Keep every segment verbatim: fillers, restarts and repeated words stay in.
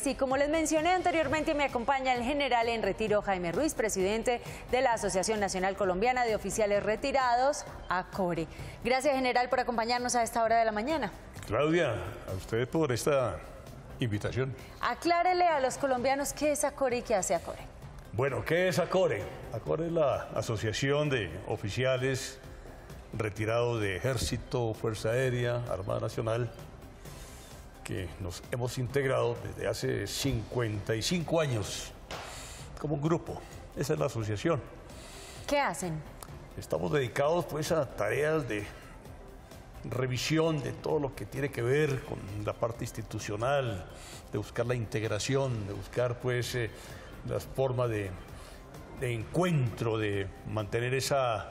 Sí, como les mencioné anteriormente, me acompaña el general en retiro Jaime Ruiz, presidente de la Asociación Nacional Colombiana de Oficiales Retirados, ACORE. Gracias, general, por acompañarnos a esta hora de la mañana. Claudia, a usted por esta invitación. Aclárele a los colombianos qué es ACORE y qué hace ACORE. Bueno, ¿qué es ACORE? ACORE es la Asociación de Oficiales Retirados de Ejército, Fuerza Aérea, Armada Nacional, que nos hemos integrado desde hace cincuenta y cinco años como un grupo. Esa es la asociación. ¿Qué hacen? Estamos dedicados pues a tareas de revisión de todo lo que tiene que ver con la parte institucional, de buscar la integración, de buscar pues eh, las formas de, de encuentro, de mantener esa,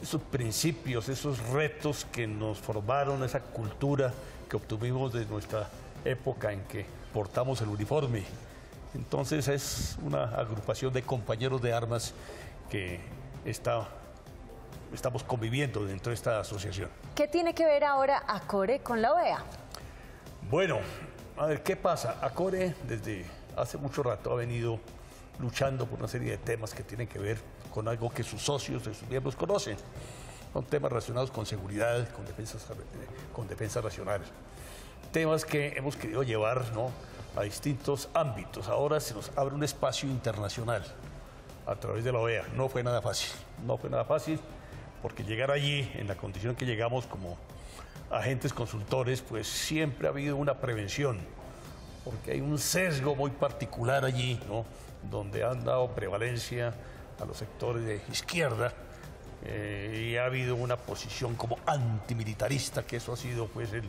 esos principios, esos retos que nos formaron, esa cultura que obtuvimos de nuestra época en que portamos el uniforme. Entonces es una agrupación de compañeros de armas que está, estamos conviviendo dentro de esta asociación. ¿Qué tiene que ver ahora ACORE con la O E A? Bueno, a ver, ¿qué pasa? ACORE desde hace mucho rato ha venido luchando por una serie de temas que tienen que ver con algo que sus socios, sus miembros conocen. Son temas relacionados con seguridad, con defensa, con defensa nacional. Temas que hemos querido llevar, ¿no?, a distintos ámbitos. Ahora se nos abre un espacio internacional a través de la O E A. No fue nada fácil, no fue nada fácil, porque llegar allí, en la condición que llegamos como agentes consultores, pues siempre ha habido una prevención, porque hay un sesgo muy particular allí, ¿no?, donde han dado prevalencia a los sectores de izquierda. Eh, y ha habido una posición como antimilitarista, que eso ha sido pues el,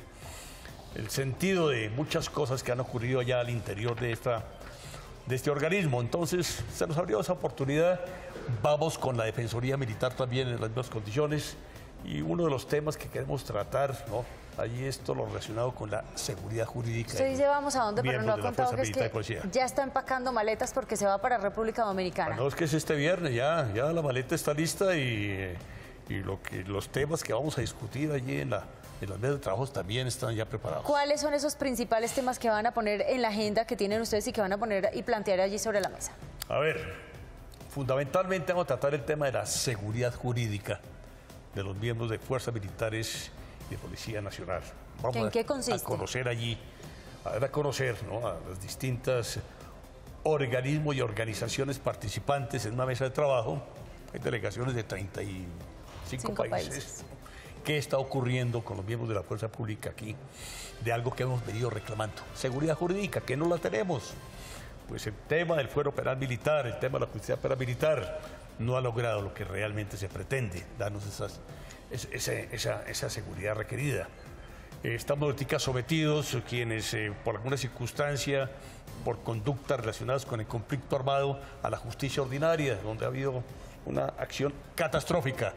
el sentido de muchas cosas que han ocurrido allá al interior de, esta, de este organismo. Entonces se nos abrió esa oportunidad, vamos con la Defensoría Militar también en las mismas condiciones, y uno de los temas que queremos tratar, ¿no?, allí es todo lo relacionado con la seguridad jurídica. Usted dice vamos a dónde, pero no ha contado que, es que ya está empacando maletas porque se va para República Dominicana. Ah, no, es que es este viernes, ya, ya la maleta está lista y, y lo que, los temas que vamos a discutir allí en la, en las mesas de trabajo también están ya preparados. ¿Cuáles son esos principales temas que van a poner en la agenda que tienen ustedes y que van a poner y plantear allí sobre la mesa? A ver, fundamentalmente vamos a tratar el tema de la seguridad jurídica de los miembros de Fuerzas Militares y de Policía Nacional. Vamos ¿En qué consiste? a conocer allí, a dar a conocer, ¿no?, a los distintos organismos y organizaciones participantes en una mesa de trabajo. Hay delegaciones de treinta y cinco países. países. ¿Qué está ocurriendo con los miembros de la fuerza pública aquí? De algo que hemos venido reclamando. Seguridad jurídica, que no la tenemos. Pues el tema del fuero penal militar, el tema de la justicia penal militar, no ha logrado lo que realmente se pretende, darnos esas, esa, esa, esa seguridad requerida. Eh, estamos ahorita sometidos quienes, eh, por alguna circunstancia, por conductas relacionadas con el conflicto armado, a la justicia ordinaria, donde ha habido una acción catastrófica.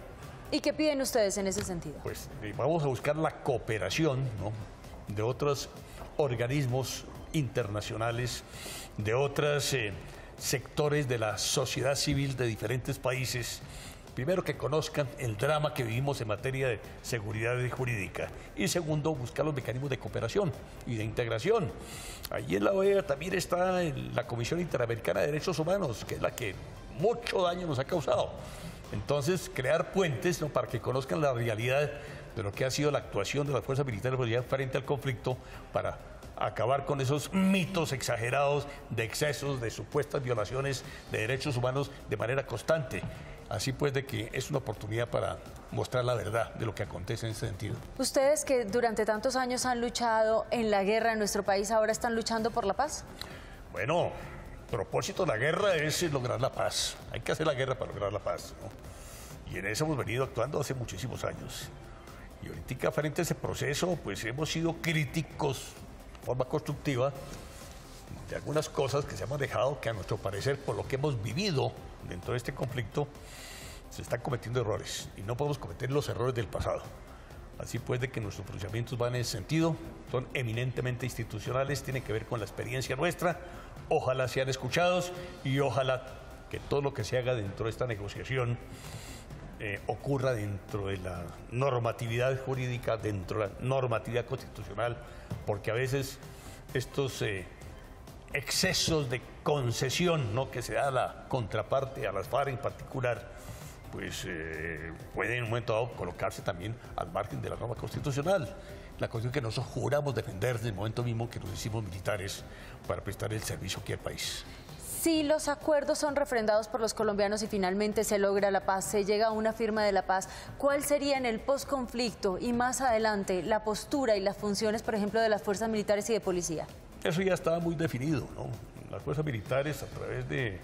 ¿Y qué piden ustedes en ese sentido? Pues eh, vamos a buscar la cooperación, ¿no?, de otros organismos internacionales, de otras... Eh, sectores de la sociedad civil de diferentes países, primero que conozcan el drama que vivimos en materia de seguridad jurídica y segundo buscar los mecanismos de cooperación y de integración. Allí en la O E A también está la Comisión Interamericana de Derechos Humanos, que es la que mucho daño nos ha causado. Entonces crear puentes, ¿no?, para que conozcan la realidad de lo que ha sido la actuación de las fuerzas militares frente al conflicto, para acabar con esos mitos exagerados de excesos, de supuestas violaciones de derechos humanos de manera constante. Así pues de que es una oportunidad para mostrar la verdad de lo que acontece en ese sentido. Ustedes que durante tantos años han luchado en la guerra en nuestro país, ¿ahora están luchando por la paz? Bueno, el propósito de la guerra es lograr la paz. Hay que hacer la guerra para lograr la paz, ¿no? Y en eso hemos venido actuando hace muchísimos años. Y ahorita frente a ese proceso, pues hemos sido críticos forma constructiva de algunas cosas que se han manejado, que a nuestro parecer, por lo que hemos vivido dentro de este conflicto, se están cometiendo errores y no podemos cometer los errores del pasado. Así pues de que nuestros pronunciamientos van en ese sentido, son eminentemente institucionales, tienen que ver con la experiencia nuestra, ojalá sean escuchados y ojalá que todo lo que se haga dentro de esta negociación Eh, ocurra dentro de la normatividad jurídica, dentro de la normatividad constitucional, porque a veces estos eh, excesos de concesión, ¿no?, que se da a la contraparte, a las FARC en particular, pues eh, pueden en un momento dado colocarse también al margen de la norma constitucional, la cuestión que nosotros juramos defender desde el momento mismo que nos hicimos militares para prestar el servicio aquí al país. Si los acuerdos son refrendados por los colombianos y finalmente se logra la paz, se llega a una firma de la paz, ¿cuál sería en el posconflicto y más adelante la postura y las funciones, por ejemplo, de las fuerzas militares y de policía? Eso ya estaba muy definido, ¿no? Las fuerzas militares, a través de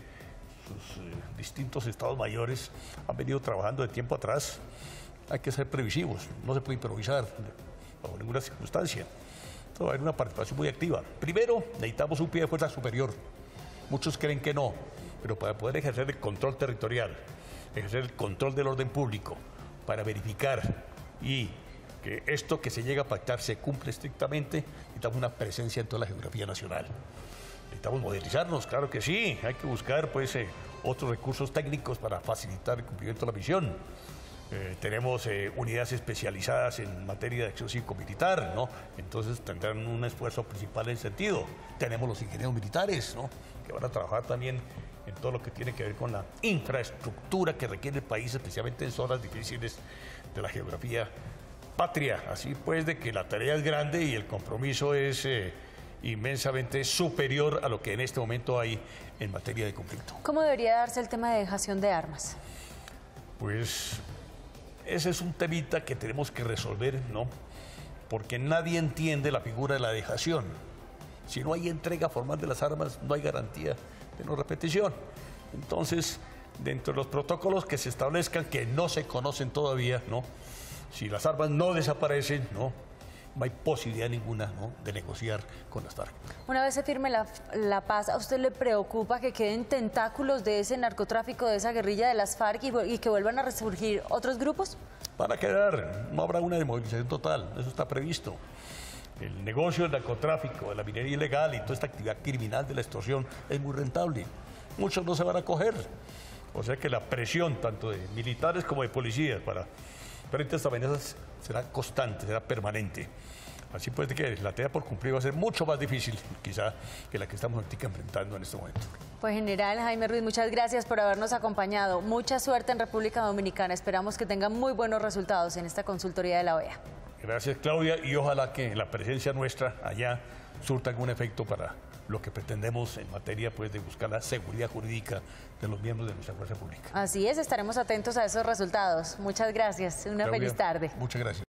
sus eh, distintos estados mayores, han venido trabajando de tiempo atrás. Hay que ser previsivos, no se puede improvisar bajo ninguna circunstancia. Entonces va a haber una participación muy activa. Primero, necesitamos un pie de fuerza superior. Muchos creen que no, pero para poder ejercer el control territorial, ejercer el control del orden público, para verificar y que esto que se llega a pactar se cumple estrictamente, necesitamos una presencia en toda la geografía nacional. Necesitamos modernizarnos, claro que sí, hay que buscar pues, eh, otros recursos técnicos para facilitar el cumplimiento de la misión. Eh, tenemos eh, unidades especializadas en materia de acción cívico-militar, ¿no? Entonces tendrán un esfuerzo principal en ese sentido. Tenemos los ingenieros militares, ¿no?, que van a trabajar también en todo lo que tiene que ver con la infraestructura que requiere el país, especialmente en zonas difíciles de la geografía patria. Así pues, de que la tarea es grande y el compromiso es eh, inmensamente superior a lo que en este momento hay en materia de conflicto. ¿Cómo debería darse el tema de dejación de armas? Pues ese es un temita que tenemos que resolver, ¿no?, porque nadie entiende la figura de la dejación. Si no hay entrega formal de las armas, no hay garantía de no repetición. Entonces, dentro de los protocolos que se establezcan, que no se conocen todavía, ¿no?, si las armas no desaparecen, ¿no?, no hay posibilidad ninguna, ¿no?, de negociar con las FARC. Una vez se firme la, la paz, ¿a usted le preocupa que queden tentáculos de ese narcotráfico, de esa guerrilla de las FARC y, y que vuelvan a resurgir otros grupos? Van a quedar, no habrá una desmovilización total, eso está previsto. El negocio del narcotráfico, de la minería ilegal y toda esta actividad criminal de la extorsión es muy rentable. Muchos no se van a coger, o sea que la presión tanto de militares como de policías para frente a estas amenazas será constante, será permanente. Así pues, de que la tarea por cumplir va a ser mucho más difícil, quizá, que la que estamos ahorita enfrentando en este momento. Pues, general Jaime Ruiz, muchas gracias por habernos acompañado. Mucha suerte en República Dominicana. Esperamos que tengan muy buenos resultados en esta consultoría de la O E A. Gracias, Claudia, y ojalá que la presencia nuestra allá surta algún efecto para lo que pretendemos en materia pues, de buscar la seguridad jurídica de los miembros de nuestra fuerza pública. Así es, estaremos atentos a esos resultados. Muchas gracias, una Claudia, feliz tarde. Muchas gracias.